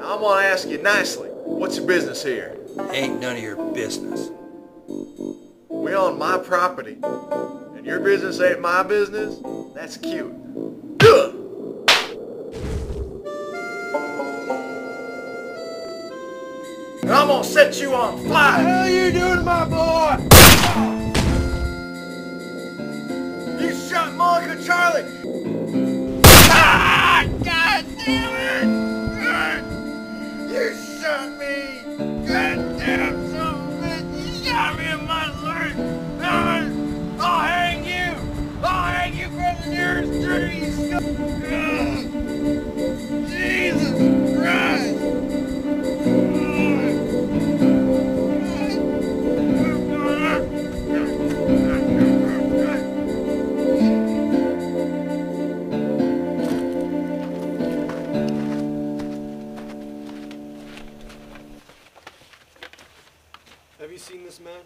I'm gonna ask you nicely, what's your business here? Ain't none of your business. We're on my property, and your business ain't my business? That's cute. Ugh! And I'm gonna set you on fire! What the hell are you doing to my boy? Oh. You shot my Uncle Charlie! Ah! God damn it! You shot me! Goddamn son of a bitch! You shot me in my sleep! I'll hang you! I'll hang you from the nearest tree, you scum! Jesus Christ! Have you seen this man?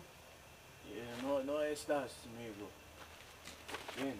Yeah, no estás, amigo. Ven.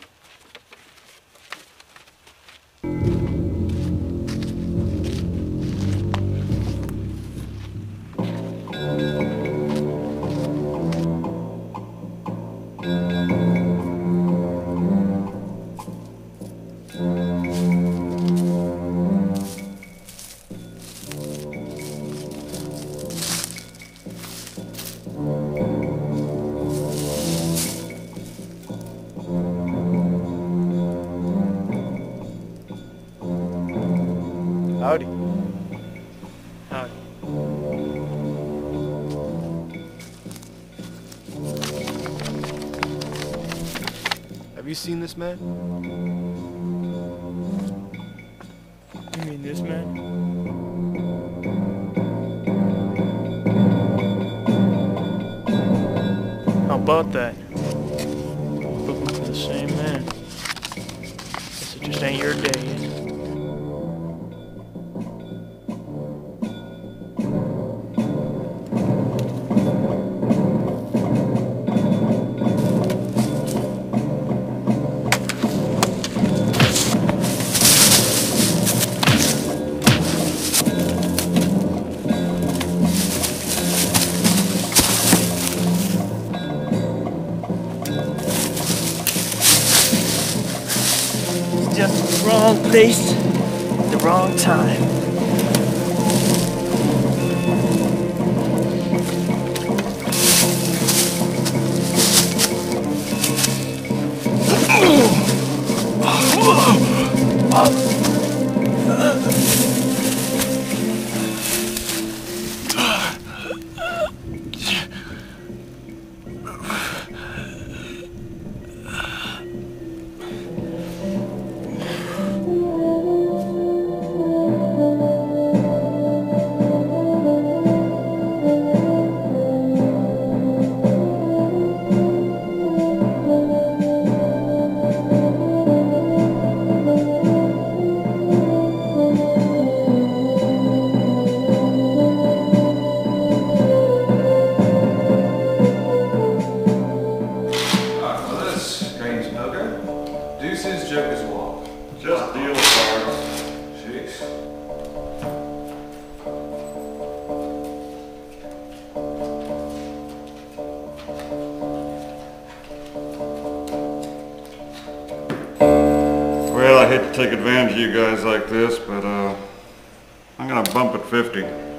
Howdy. Howdy. Have you seen this man? You mean this man? How about that? Looking for the same man. Guess it just ain't your day yet. Just the wrong place, the wrong time. Deuces, jokers, walk. Just deal with cards. Jeez. Well, I hate to take advantage of you guys like this, but I'm gonna bump at 50.